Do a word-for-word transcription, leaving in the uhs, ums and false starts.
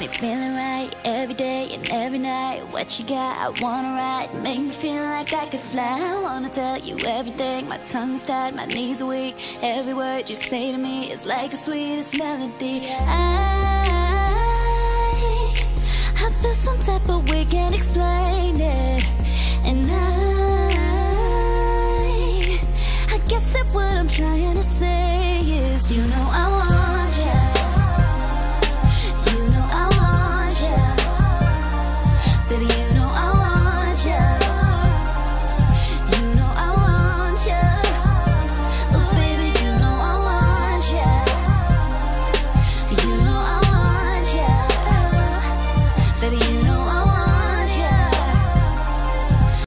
me feeling right every day and every night. What you got, I wanna ride. Make me feel like I could fly. I wanna tell you everything. My tongue's tied, my knees are weak. Every word you say to me is like the sweetest melody. I, I feel some type of way, can't explain it. And I, I guess that what I'm trying to say is, you know I want you. Baby,